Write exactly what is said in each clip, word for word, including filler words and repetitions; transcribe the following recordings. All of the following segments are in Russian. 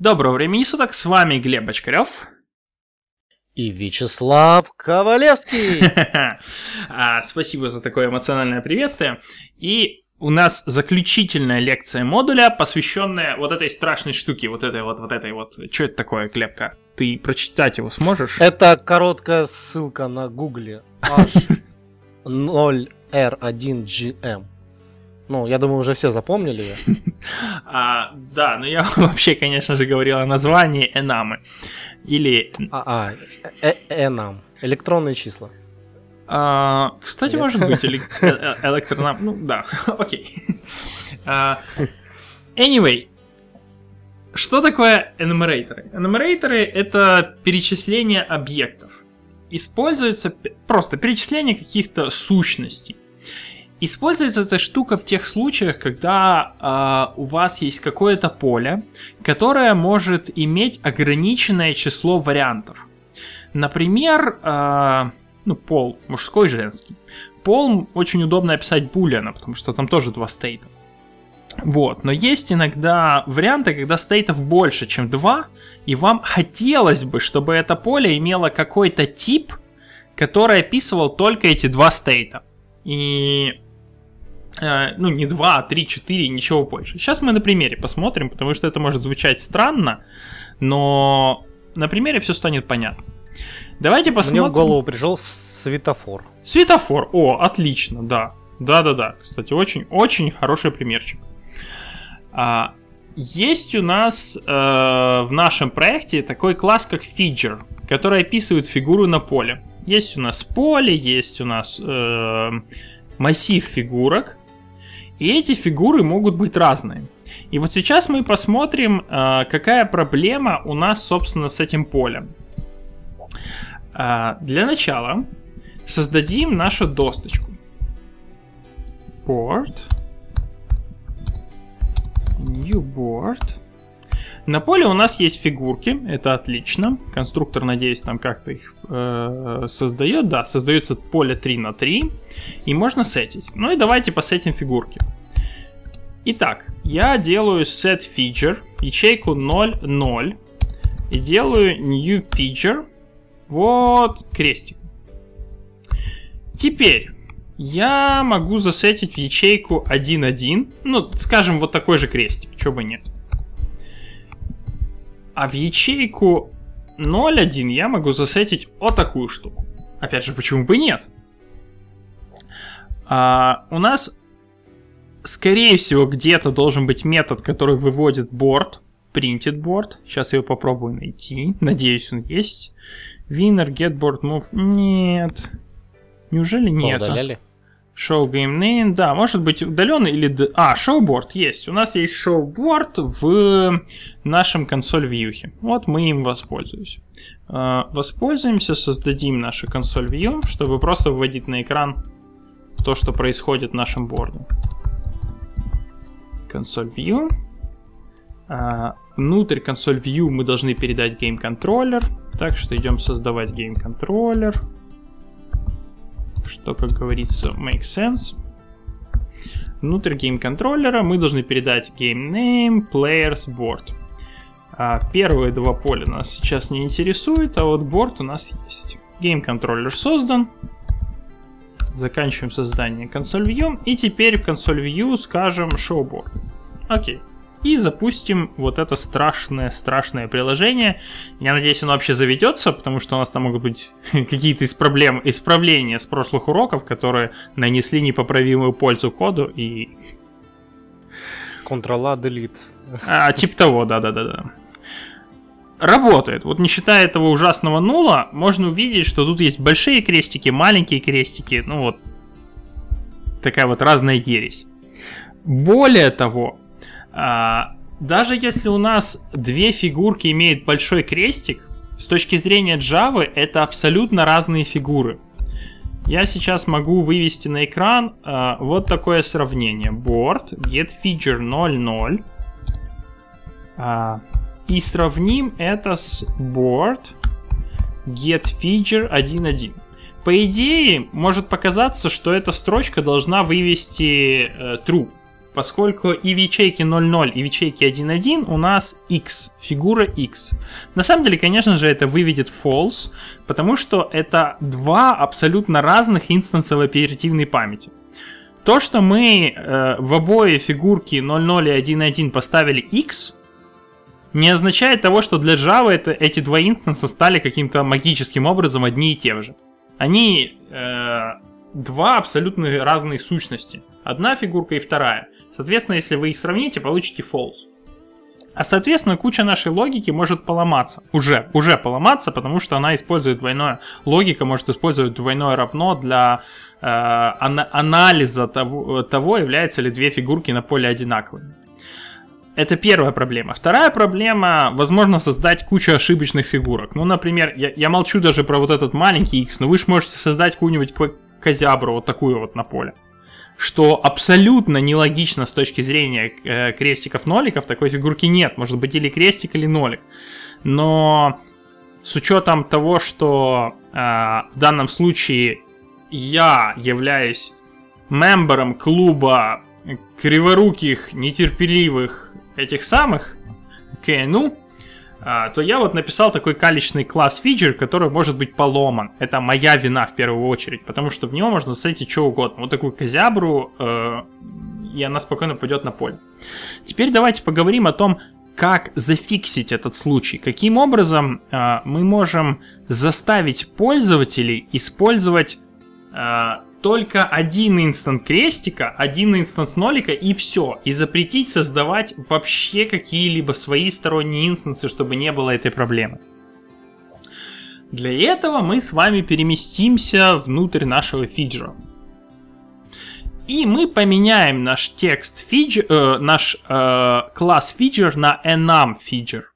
Доброго времени суток, с вами Глеб Очкарев и Вячеслав Ковалевский. Спасибо за такое эмоциональное приветствие. И у нас заключительная лекция модуля, посвященная вот этой страшной штуке, вот этой вот, вот этой вот. Что это такое, Глебка? Ты прочитать его сможешь? Это короткая ссылка на гугле эйч ноль эр один джи эм. Ну, я думаю, уже все запомнили ее. А, да, но я вообще, конечно же, говорил о названии Enum. Или... А, а, Enum. Электронные числа. А, кстати, Нет? может быть, элек... электронам... Ну, да, окей. Okay. Anyway. Что такое энумераторы? Энумераторы — это перечисление объектов. Используется просто перечисление каких-то сущностей. Используется эта штука в тех случаях, когда э, у вас есть какое-то поле, которое может иметь ограниченное число вариантов. Например, э, ну, пол мужской, женский. Пол очень удобно описать буленом, потому что там тоже два стейта. Вот. Но есть иногда варианты, когда стейтов больше, чем два, и вам хотелось бы, чтобы это поле имело какой-то тип, который описывал только эти два стейта. И, э, ну, не два, а три, четыре, ничего больше. Сейчас мы на примере посмотрим, потому что это может звучать странно, но на примере все станет понятно. Давайте посмотрим. Мне в голову пришел светофор. Светофор, о, отлично, да. Да-да-да, кстати, очень-очень хороший примерчик. а, Есть у нас э, в нашем проекте такой класс, как Feature, который описывает фигуру на поле. Есть у нас поле, есть у нас э, массив фигурок. И эти фигуры могут быть разные. И вот сейчас мы посмотрим, э, какая проблема у нас, собственно, с этим полем. Э, для начала создадим нашу досточку. Board. New board. На поле у нас есть фигурки, это отлично. Конструктор, надеюсь, там как-то их э, создает. Да, создается поле три на три. И можно сетить. Ну и давайте посетим фигурки. Итак, я делаю set feature, ячейку ноль ноль. И делаю new feature. Вот крестик. Теперь я могу засетить в ячейку один один. Ну, скажем, вот такой же крестик, чего бы нет. А в ячейку ноль один я могу засетить вот такую штуку. Опять же, почему бы нет? А, у нас, скорее всего, где-то должен быть метод, который выводит board, printed board. Сейчас я его попробую найти. Надеюсь, он есть. Winner, get board move. Нет. Неужели нет? Удаляли? Show game name. Да, может быть удаленный или... А, ShowBoard есть. У нас есть ShowBoard в нашем ConsoleView. Вот мы им воспользуемся. Воспользуемся, создадим нашу ConsoleView, чтобы просто выводить на экран то, что происходит в нашем борде. ConsoleView. Внутрь ConsoleView мы должны передать GameController. Так что идем создавать GameController. Что, как говорится, make sense. Внутрь гейм-контроллера мы должны передать game name, players, board. А первые два поля нас сейчас не интересуют, а вот board у нас есть. Гейм-контроллер создан. Заканчиваем создание ConsoleView. И теперь в ConsoleView скажем showboard. Окей. И запустим вот это страшное-страшное приложение. Я надеюсь, оно вообще заведется, потому что у нас там могут быть какие-то исправления, исправления с прошлых уроков, которые нанесли непоправимую пользу коду и... Ctrl-A, Delete. А, типа того, да-да-да. Работает. Вот не считая этого ужасного нула, можно увидеть, что тут есть большие крестики, маленькие крестики. Ну вот, такая вот разная ересь. Более того... А, даже если у нас две фигурки имеют большой крестик, с точки зрения Java это абсолютно разные фигуры. Я сейчас могу вывести на экран а, вот такое сравнение. Board, getFeature ноль ноль. А, и сравним это с board, getFeature один один. По идее, может показаться, что эта строчка должна вывести э, true. поскольку и в ячейке ноль ноль, и в ячейке один один у нас x, фигура x. На самом деле, конечно же, это выведет false, потому что это два абсолютно разных инстанса в оперативной памяти. То, что мы э, в обои фигурки ноль ноль и один один поставили x, не означает того, что для Java это, эти два инстанса стали каким-то магическим образом одни и те же. Они э, два абсолютно разные сущности. Одна фигурка и вторая. Соответственно, если вы их сравните, получите false. А соответственно, куча нашей логики может поломаться. Уже, уже поломаться, потому что она использует двойное. Логика может использовать двойное равно для э, ана- анализа того, того, являются ли две фигурки на поле одинаковыми. Это первая проблема. Вторая проблема, возможно, создать кучу ошибочных фигурок. Ну, например, я, я молчу даже про вот этот маленький x, но вы же можете создать какую-нибудь козябру вот такую вот на поле. Что абсолютно нелогично с точки зрения э, крестиков-ноликов, такой фигурки нет. Может быть или крестик, или нолик. Но с учетом того, что э, в данном случае я являюсь мембером клуба криворуких, нетерпеливых, этих самых кну, то я вот написал такой калечный класс Feature, который может быть поломан. Это моя вина в первую очередь, потому что в него можно вставить что угодно. Вот такую козябру, и она спокойно пойдет на поле. Теперь давайте поговорим о том, как зафиксить этот случай. Каким образом мы можем заставить пользователей использовать только один инстанс крестика, один инстанс нолика и все. И запретить создавать вообще какие-либо свои сторонние инстансы, чтобы не было этой проблемы. Для этого мы с вами переместимся внутрь нашего фиджера. И мы поменяем наш текст фиджер, э, наш э, класс фиджер на Enum фиджер.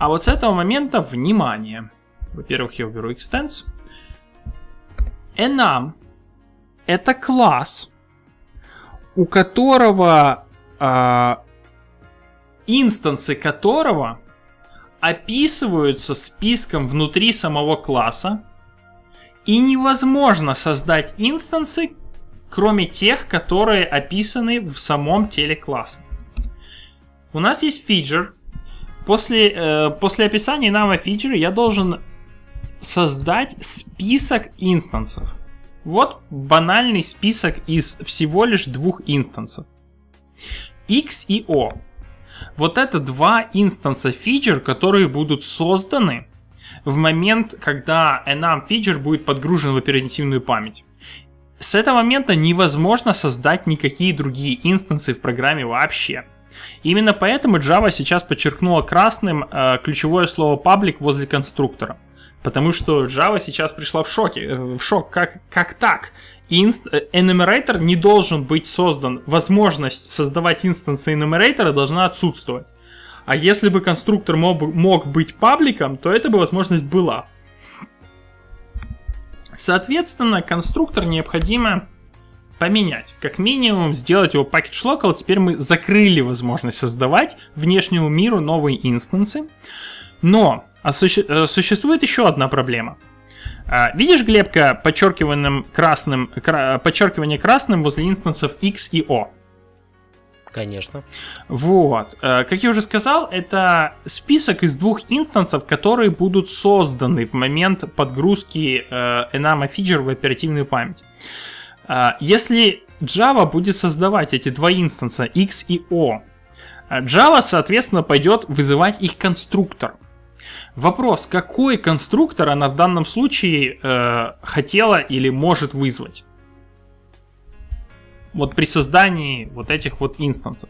А вот с этого момента, внимание. Во-первых, я уберу extends. Enum – это класс, у которого, э, инстансы которого описываются списком внутри самого класса, и невозможно создать инстансы, кроме тех, которые описаны в самом теле класса. У нас есть feature. После, э, после описания нам о feature я должен создать список инстансов. Вот банальный список из всего лишь двух инстансов. X и O. Вот это два инстанса feature, которые будут созданы в момент, когда Enum feature будет подгружен в оперативную память. С этого момента невозможно создать никакие другие инстансы в программе вообще. Именно поэтому Java сейчас подчеркнула красным э, ключевое слово public возле конструктора. Потому что Java сейчас пришла в шоке, в шок, как, как так? Инст, enumerator не должен быть создан, возможность создавать инстансы enumerator должна отсутствовать. А если бы конструктор мог, мог быть пабликом, то эта бы возможность была. Соответственно, конструктор необходимо поменять. Как минимум сделать его package local. Теперь мы закрыли возможность создавать внешнему миру новые инстансы. Но существует еще одна проблема. Видишь, Глебка, подчеркиванием красным, подчеркивание красным возле инстансов X и O? Конечно. Вот. Как я уже сказал, это список из двух инстансов, которые будут созданы в момент подгрузки Enum Feature в оперативную память. Если Java будет создавать эти два инстанса X и O, Java, соответственно, пойдет вызывать их конструктор. Вопрос, какой конструктор она в данном случае э, хотела или может вызвать? Вот при создании вот этих вот инстансов.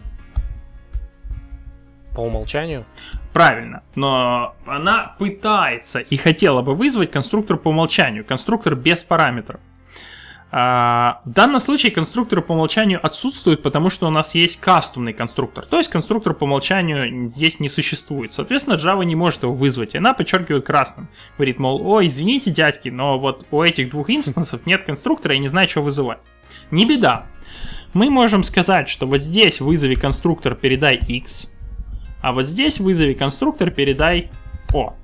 По умолчанию? Правильно, но она пытается и хотела бы вызвать конструктор по умолчанию, конструктор без параметров. В данном случае конструкторы по умолчанию отсутствуют, потому что у нас есть кастомный конструктор. То есть конструктор по умолчанию здесь не существует. Соответственно, Java не может его вызвать. И она подчеркивает красным. Говорит, мол, ой, извините, дядьки, но вот у этих двух инстансов нет конструктора, я не знаю, что вызывать. Не беда. Мы можем сказать, что вот здесь вызови конструктор, передай X, а вот здесь вызови конструктор, передай O.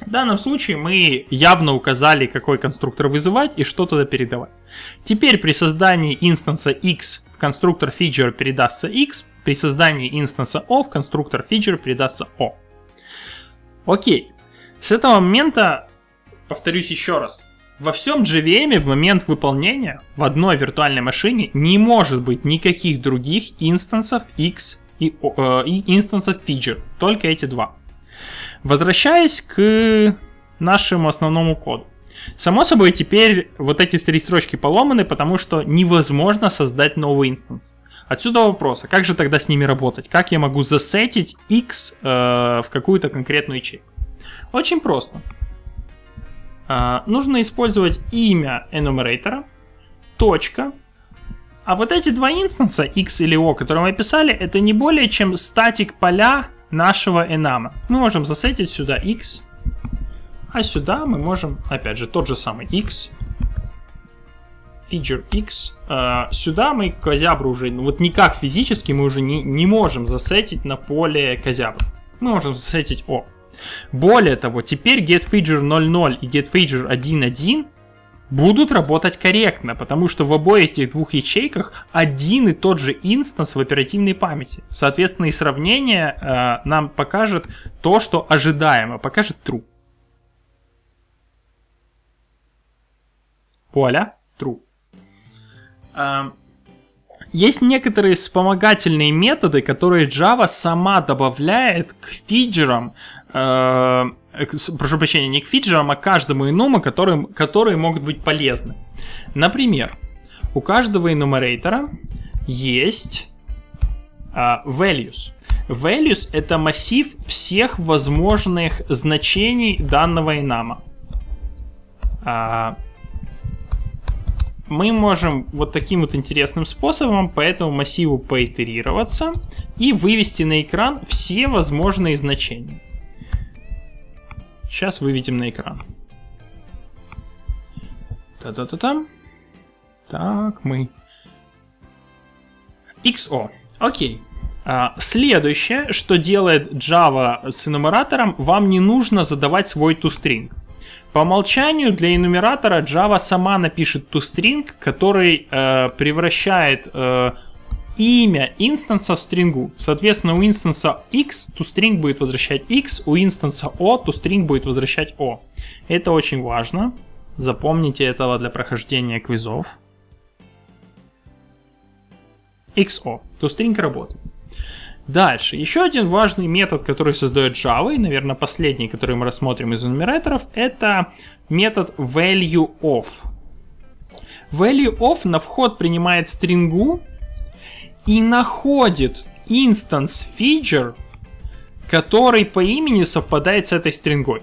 В данном случае мы явно указали, какой конструктор вызывать и что туда передавать. Теперь при создании инстанса x в конструктор Feature передастся x, при создании инстанса o в конструктор Feature передастся o. Окей. С этого момента, повторюсь еще раз, во всем джей ви эм в момент выполнения в одной виртуальной машине не может быть никаких других инстансов x и, э, и инстансов Feature, только эти два. Возвращаясь к нашему основному коду. Само собой, теперь вот эти три строчки поломаны, потому что невозможно создать новый инстанс. Отсюда вопрос, а как же тогда с ними работать? Как я могу засетить x э, в какую-то конкретную ячейку? Очень просто. Э, нужно использовать имя enumerator, точка. А вот эти два инстанса, x или o, которые мы писали, это не более чем статик поля нашего enum. Мы можем засетить сюда x, а сюда мы можем, опять же, тот же самый x, feature x. Э, сюда мы козябру уже, ну вот никак физически мы уже не, не можем засетить на поле козябру. Мы можем засетить o. Более того, теперь getFeature ноль ноль и getFeature один один будут работать корректно, потому что в обоих этих двух ячейках один и тот же инстанс в оперативной памяти. Соответственно, и сравнение э, нам покажет то, что ожидаемо, покажет true. Поля true. Э, есть некоторые вспомогательные методы, которые Java сама добавляет к фиджерам, э, прошу прощения, не к фиджерам, а к каждому иному, которые, которые могут быть полезны. Например, у каждого enumerator есть uh, values. Values — это массив всех возможных значений данного enum. Uh, мы можем вот таким вот интересным способом по этому массиву поитерироваться и вывести на экран все возможные значения. Сейчас выведем на экран. Та-та-та-там. Так, мы. икс о. Окей. А, следующее, что делает Java с энумератором, вам не нужно задавать свой toString. По умолчанию для энумератора Java сама напишет toString, который э, превращает э, имя инстанса в стрингу. Соответственно, у инстанса x toString будет возвращать x, у инстанса o toString будет возвращать o. Это очень важно. Запомните этого для прохождения квизов. xo. ToString работает. Дальше. Еще один важный метод, который создает Java, и, наверное, последний, который мы рассмотрим из энумераторов, это метод valueOf. valueOf на вход принимает стрингу и находит инстанс Feature, который по имени совпадает с этой стрингой.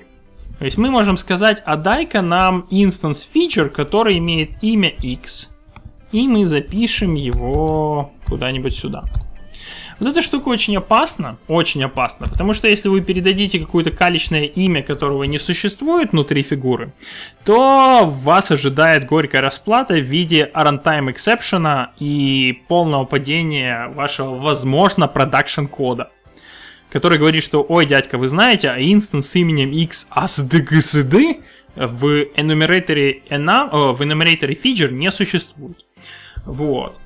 То есть мы можем сказать, а дай-ка нам инстанс Feature, который имеет имя x, и мы запишем его куда-нибудь сюда. Вот эта штука очень опасна, очень опасна, потому что если вы передадите какое-то каличное имя, которого не существует внутри фигуры, то вас ожидает горькая расплата в виде runtime exception и полного падения вашего, возможно, продакшн кода, который говорит, что, ой, дядька, вы знаете, а инстанс с именем xasdgsd в enumerator enum, в enumerator feature не существует. Вот.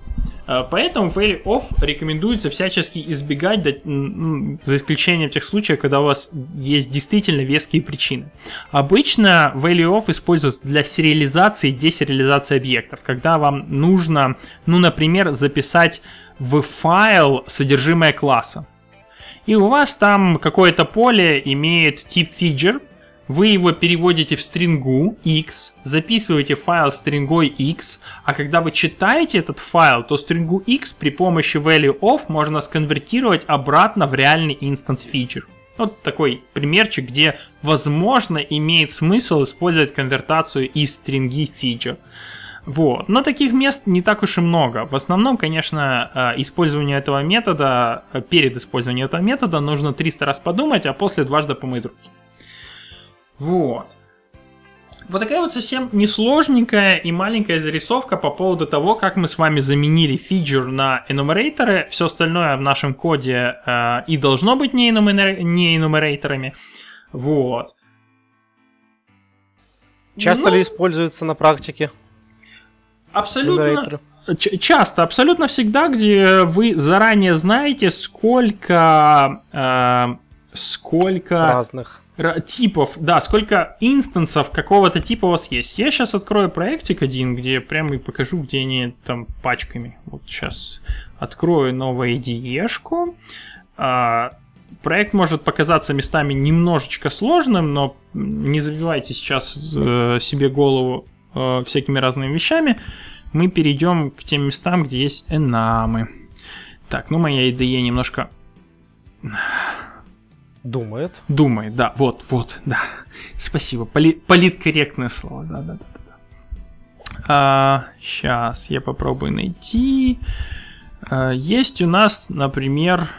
Поэтому valueOf рекомендуется всячески избегать, за исключением тех случаев, когда у вас есть действительно веские причины. Обычно valueOf используется для сериализации и десериализации объектов, когда вам нужно, ну, например, записать в файл содержимое класса. И у вас там какое-то поле имеет тип Feature, вы его переводите в стрингу x, записываете файл с стрингой x, а когда вы читаете этот файл, то стрингу x при помощи valueOf можно сконвертировать обратно в реальный инстанс Feature. Вот такой примерчик, где, возможно, имеет смысл использовать конвертацию из стринги Feature. Вот. Но таких мест не так уж и много. В основном, конечно, использование этого метода, перед использованием этого метода нужно триста раз подумать, а после дважды помыть руки. Вот. Вот такая вот совсем несложненькая и маленькая зарисовка по поводу того, как мы с вами заменили Feature на энумераторы. Все остальное в нашем коде э, и должно быть не, энумер... не энумераторами. Вот. Часто ну, ли используется на практике? Абсолютно. Часто, абсолютно всегда, где вы заранее знаете, сколько, э, сколько разных типов, да, сколько инстансов какого-то типа у вас есть. Я сейчас открою проектик один, где я прямо и покажу, где они там пачками. Вот сейчас открою новую ай ди и-шку. Э, проект может показаться местами немножечко сложным, но не забивайте сейчас э, себе голову э, всякими разными вещами. Мы перейдем к тем местам, где есть энамы. Так, ну моя ай ди и немножко... Думает. Думает, да. Вот, вот, да. Спасибо. Поли... Политкорректное слово. Да, да, да, да. А, сейчас я попробую найти. А, есть у нас, например...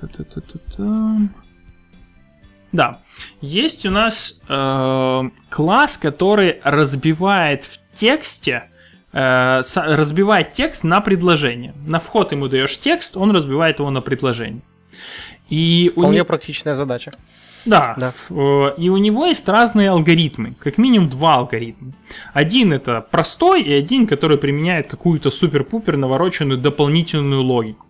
Та-та-та-та-та. Да, есть у нас э, класс, который разбивает в тексте, э, разбивает текст на предложение. На вход ему даешь текст, он разбивает его на предложение. И Вполне у не... практичная задача. Да, да. Э, и у него есть разные алгоритмы, как минимум два алгоритма. Один это простой, и один, который применяет какую-то супер-пупер навороченную дополнительную логику.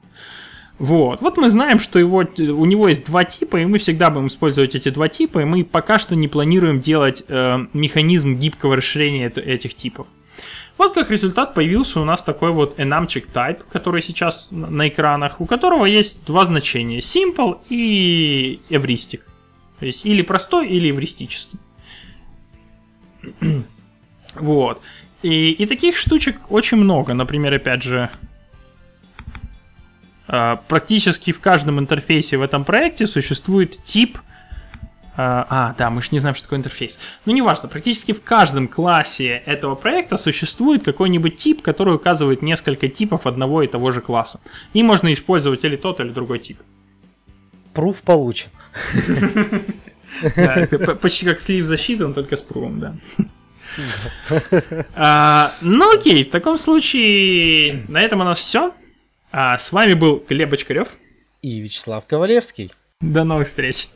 Вот. Вот мы знаем, что его, у него есть два типа, и мы всегда будем использовать эти два типа, и мы пока что не планируем делать э, механизм гибкого расширения этих типов. Вот как результат появился у нас такой вот enumчик type, который сейчас на экранах, у которого есть два значения, simple и эвристик. То есть или простой, или эвристический. Вот. И, и таких штучек очень много. Например, опять же... Практически в каждом интерфейсе в этом проекте существует тип... А, да, мы же не знаем, что такое интерфейс. Ну, неважно, практически в каждом классе этого проекта существует какой-нибудь тип, который указывает несколько типов одного и того же класса. И можно использовать или тот, или другой тип. Пруф получен. Почти как слив засчитан, только с пруфом, да. Ну, окей, в таком случае на этом у нас все. А с вами был Глеб Очкарев и Вячеслав Ковалевский. До новых встреч!